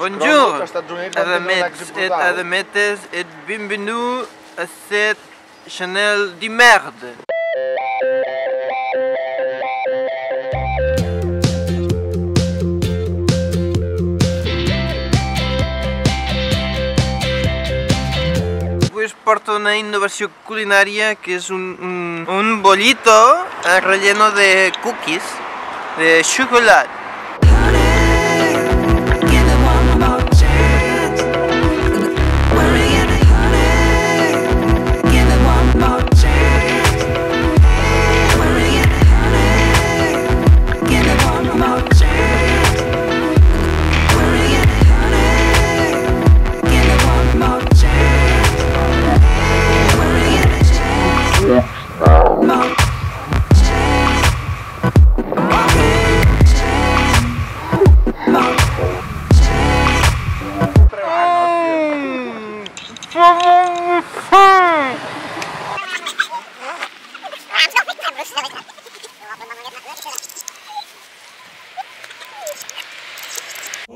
Bonjour, Adametes et bienvenue à cette chaîne de merde. Pues porto una innovación culinaria que es un bollito relleno de cookies de chocolate.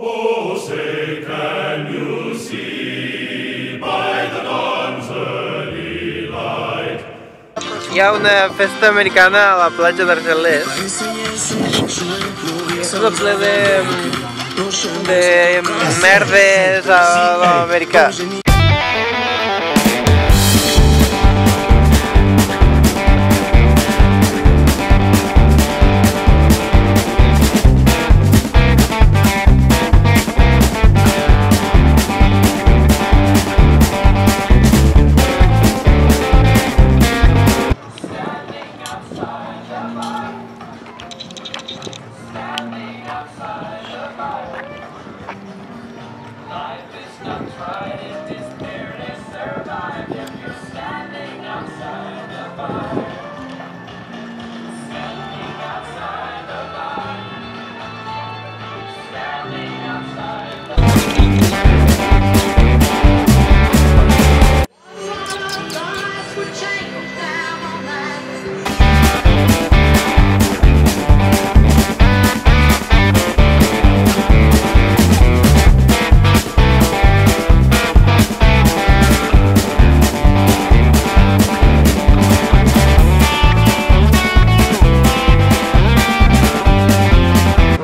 Oh, say, can you see by the dawn's early light? Hi ha una festa americana a la platja d'Argelers. Tot ple de merdes a l'americà.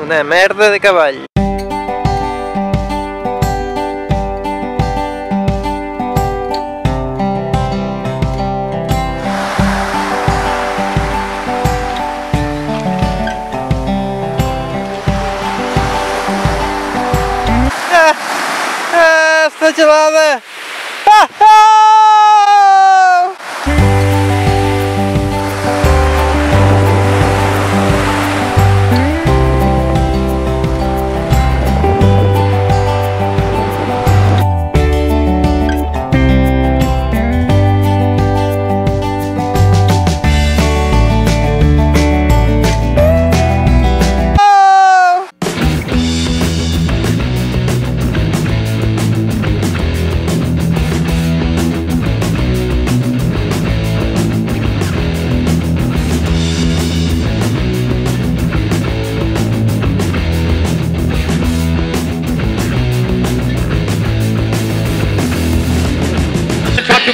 Una merda de cavall. Está gelada.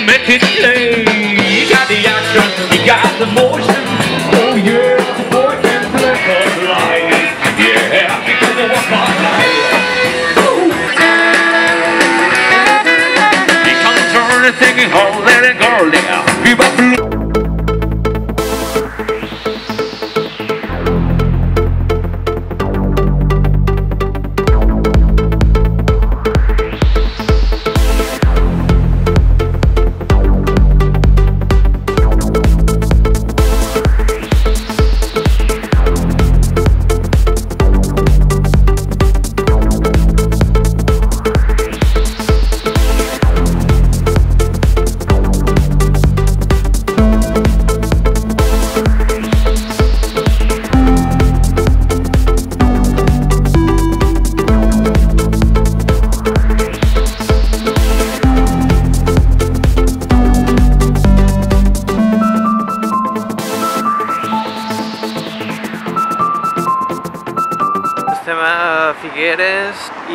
Make it play. You got the action, you got the motion. Oh yeah, the boy can play for life. Yeah, you can walk my life. You can't turn and think, oh, let it go now. Give up blue.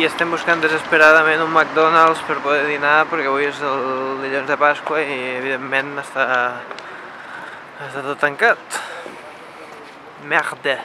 i estem buscant desesperadament un McDonald's per poder dinar perquè avui és el dilluns de Pasqua i evidentment està tot tancat. Merda!